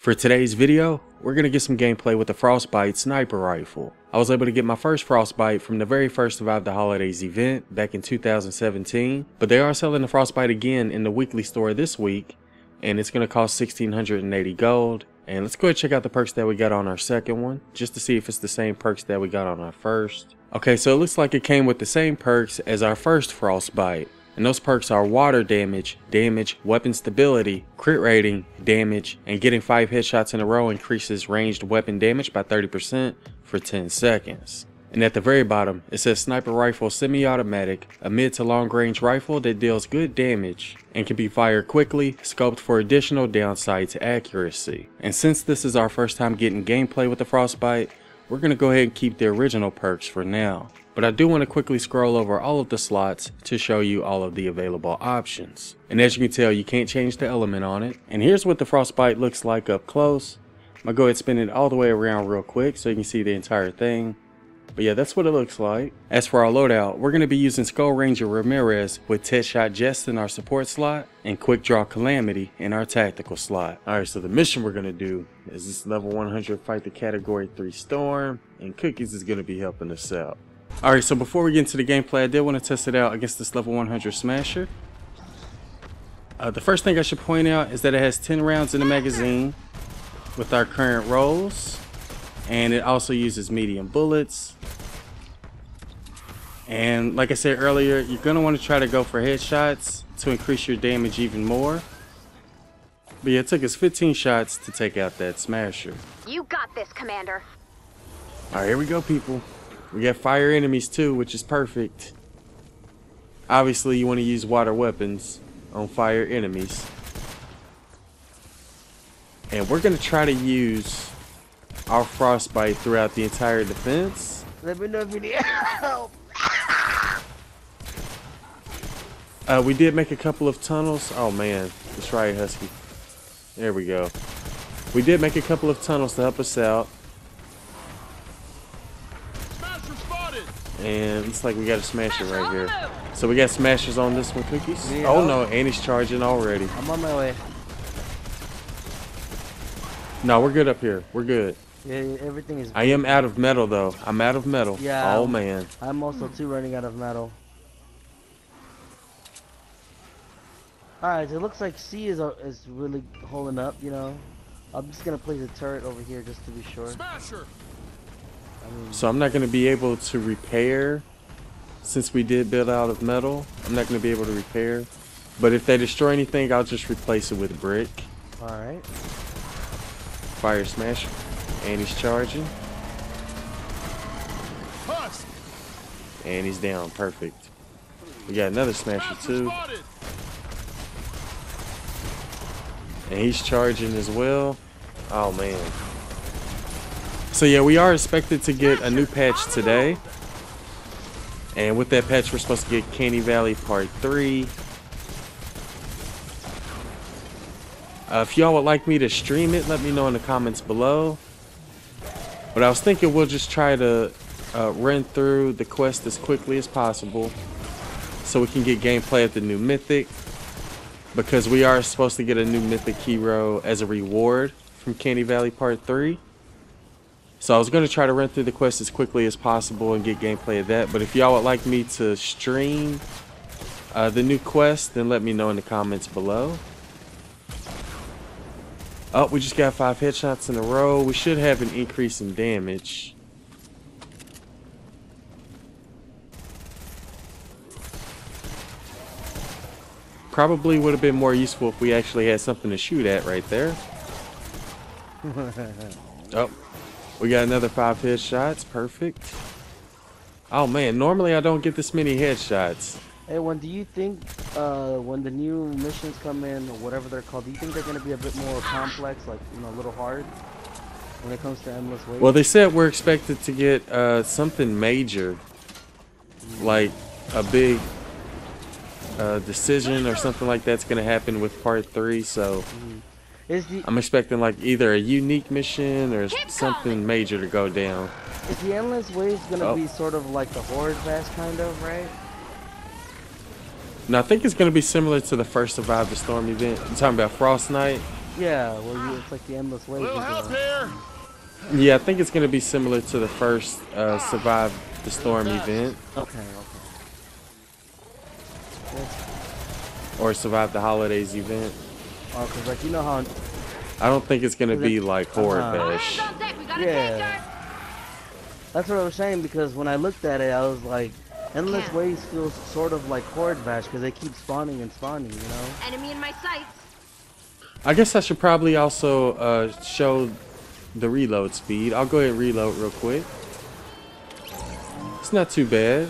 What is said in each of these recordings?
For today's video, we're going to get some gameplay with the Frostbite Sniper Rifle. I was able to get my first Frostbite from the very first Survive the Holidays event back in 2017, but they are selling the Frostbite again in the weekly store this week, and it's going to cost 1,680 gold. And let's go ahead and check out the perks that we got on our second one, just to see if it's the same perks that we got on our first. Okay, so it looks like it came with the same perks as our first Frostbite. And those perks are water damage, weapon stability, crit rating, damage, and getting 5 headshots in a row increases ranged weapon damage by 30% for 10 seconds. And at the very bottom, it says Sniper Rifle Semi-Automatic, a mid to long range rifle that deals good damage and can be fired quickly, scoped for additional downside to accuracy. And since this is our first time getting gameplay with the Frostbite, we're going to go ahead and keep the original perks for now. But I do want to quickly scroll over all of the slots to show you all of the available options. And as you can tell, you can't change the element on it. And here's what the Frostbite looks like up close. I'm going to go ahead and spin it all the way around real quick so you can see the entire thing. But yeah, that's what it looks like. As for our loadout, we're going to be using Skull Ranger Ramirez with Tedshot Jess in our support slot and Quick Draw Calamity in our tactical slot. Alright, so the mission we're going to do is this level 100 fight the category 3 storm, and Cookies is going to be helping us out. Alright, so before we get into the gameplay, I did want to test it out against this level 100 smasher. The first thing I should point out is that it has 10 rounds in the magazine with our current rolls. And it also uses medium bullets. And like I said earlier, you're going to want to try to go for headshots to increase your damage even more. But yeah, it took us 15 shots to take out that smasher. You got this, Commander. Alright, here we go, people. We got fire enemies too, which is perfect. Obviously, you want to use water weapons on fire enemies. And we're going to try to use our Frostbite throughout the entire defense. Let me know if you need help. We did make a couple of tunnels. Oh man, that's right, Husky. There we go. We did make a couple of tunnels to help us out. And it's like we got a smasher right here. So we got smashers on this one, Cookies. Yeah. Oh no, and he's charging already. I'm on my way. No, we're good up here. We're good. Yeah, everything is good. I am out of metal though. I'm out of metal. Yeah. Oh man. I'm also too running out of metal. Alright, so it looks like C is really holding up, you know. I'm just gonna place a turret over here just to be sure. Smasher! So I'm not going to be able to repair, since we did build out of metal. I'm not going to be able to repair, but if they destroy anything, I'll just replace it with brick. All right. Fire smash, and he's charging. Husk. And he's down. Perfect. We got another smasher too, and he's charging as well. Oh man. So yeah, we are expected to get a new patch today, and with that patch we're supposed to get Candy Valley Part 3. If y'all would like me to stream it, let me know in the comments below, but I was thinking we'll just try to run through the quest as quickly as possible so we can get gameplay at the new mythic, because we are supposed to get a new mythic hero as a reward from Candy Valley Part 3. So I was going to try to run through the quest as quickly as possible and get gameplay of that. But if y'all would like me to stream the new quest, then let me know in the comments below. Oh, we just got 5 headshots in a row. We should have an increase in damage. Probably would have been more useful if we actually had something to shoot at right there. Oh. We got another 5 headshots. Perfect. Oh man, normally I don't get this many headshots. Hey, do you think when the new missions come in or whatever they're called, do you think they're going to be a bit more complex, like, you know, a little hard when it comes to endless waves? Well, they said we're expected to get something major, like a big decision or something like that's going to happen with Part 3, so... I'm expecting like either a unique mission or something major to go down. Is the endless waves gonna be sort of like the horde pass, kind of, right? No, I think it's gonna be similar to the first Survive the Storm event. I'm talking about Frostnite. Yeah, well, it's like the endless wave. Little help here. Yeah, I think it's going to be similar to the first Survive the Storm event. Okay, okay. Or Survive the Holidays event. Oh, because, like, you know how... I don't think it's going to be, like, horror-ish. Yeah. That's what I was saying, because when I looked at it, I was like, endless waves feels sort of like horde bash because they keep spawning and spawning, you know? Enemy in my sights. I guess I should probably also show the reload speed. I'll go ahead and reload real quick. It's not too bad.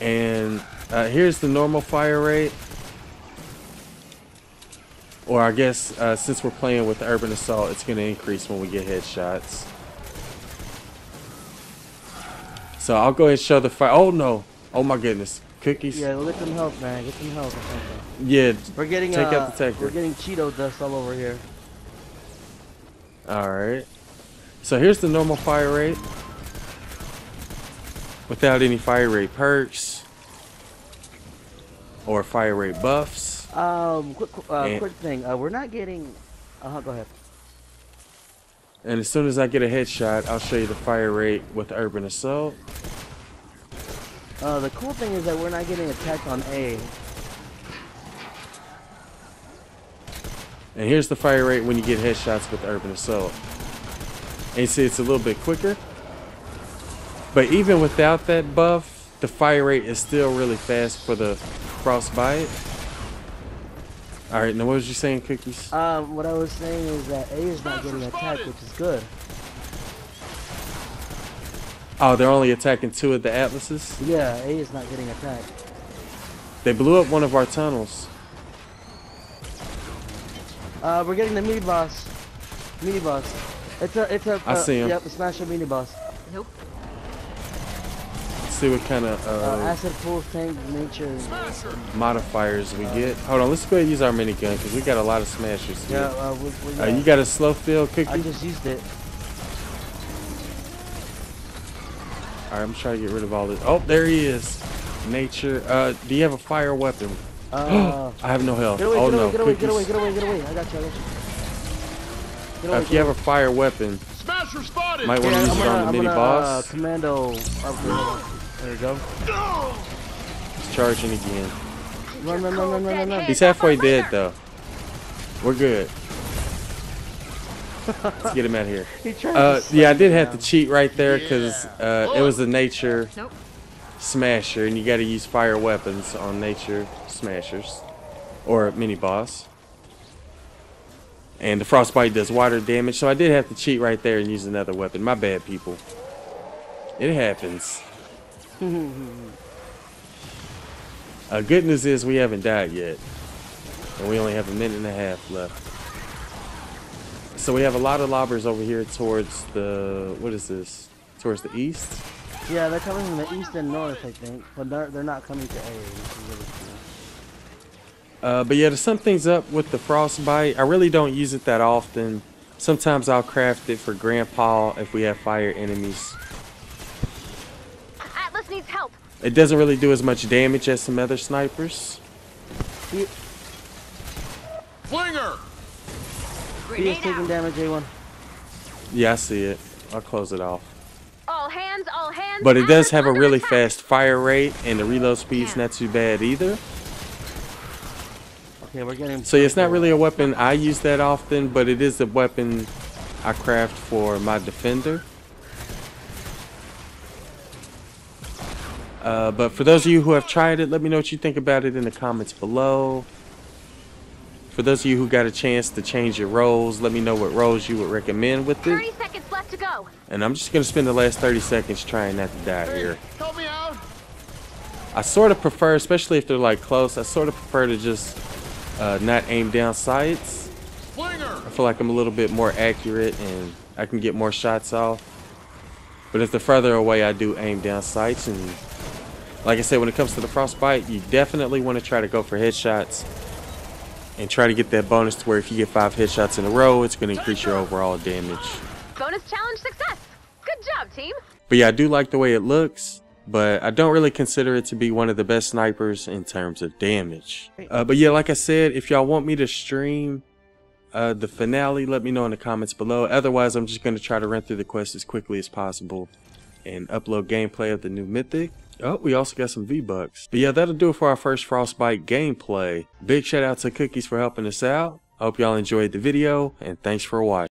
And here's the normal fire rate. Or I guess since we're playing with Urban Assault, it's going to increase when we get headshots. So I'll go ahead and show the fire. Oh no! Oh my goodness! Cookies. Yeah, get some help, man. Get some help. Yeah. We're getting take out the tanker. We're getting Cheeto dust all over here. All right. So here's the normal fire rate without any fire rate perks or fire rate buffs. Quick thing. We're not getting. Go ahead. And as soon as I get a headshot, I'll show you the fire rate with Urban Assault. The cool thing is that we're not getting attacked on A. And here's the fire rate when you get headshots with Urban Assault. And you see it's a little bit quicker. But even without that buff, the fire rate is still really fast for the Frostbite. All right, now what was you saying, Cookies? What I was saying is that A is not getting attacked, which is good. Oh, they're only attacking two of the Atlases? Yeah, A is not getting attacked. They blew up one of our tunnels. We're getting the mini boss. Mini boss. It's a. I see him. Yep, smash a mini boss. Nope. See what kind of acid pool tank nature modifiers we get. Hold on, let's go ahead and use our minigun because we got a lot of smashers here. Yeah, you got a slow fill, Cookie? I just used it. All right, I'm trying to get rid of all this. Oh, there he is. Nature. Do you have a fire weapon? I have no health. Oh no, Cookies. Get away! I got you. If you have a fire weapon, Smasher spotted. Might want to use it on the mini boss. Commando. There we go. He's charging again. Run. He's halfway dead though. We're good. Let's get him out of here. Yeah, I did have to cheat right there because it was a nature smasher, and you got to use fire weapons on nature smashers or mini boss. And the frostbite does water damage, so I did have to cheat right there and use another weapon. My bad, people. It happens. Good news is we haven't died yet, and we only have a minute and a half left. So we have a lot of lobbers over here towards the towards the east. Yeah, they're coming from the east and north, I think, but they're not coming to A. But yeah, to sum things up with the frostbite, I really don't use it that often. Sometimes I'll craft it for Grandpa if we have fire enemies. Atlas needs help. It doesn't really do as much damage as some other snipers. Flinger. He is taking damage, A1. Yeah, I see it. I'll close it off. All hands. But it does have a really fast fire rate, and the reload speed's not too bad either. Okay, we're getting so it's not really a weapon I use that often, but it is a weapon I craft for my defender. But for those of you who have tried it, let me know what you think about it in the comments below. For those of you who got a chance to change your roles, let me know what roles you would recommend with it. 30 seconds left to go. And I'm just going to spend the last 30 seconds trying not to die here. Help me out. I sort of prefer, especially if they're like close, I sort of prefer to just... not aim down sights. I feel like I'm a little bit more accurate and I can get more shots off. But if they're further away, I do aim down sights. And like I said, when it comes to the frostbite, you definitely want to try to go for headshots and try to get that bonus to where if you get 5 headshots in a row, it's going to increase your overall damage. Bonus challenge success. Good job, team. But yeah, I do like the way it looks. But I don't really consider it to be one of the best snipers in terms of damage. But yeah, like I said, if y'all want me to stream the finale, let me know in the comments below. Otherwise, I'm just going to try to run through the quest as quickly as possible and upload gameplay of the new mythic. Oh, we also got some V-Bucks. But yeah, that'll do it for our first Frostbite gameplay. Big shout out to Cookies for helping us out. Hope y'all enjoyed the video, and thanks for watching.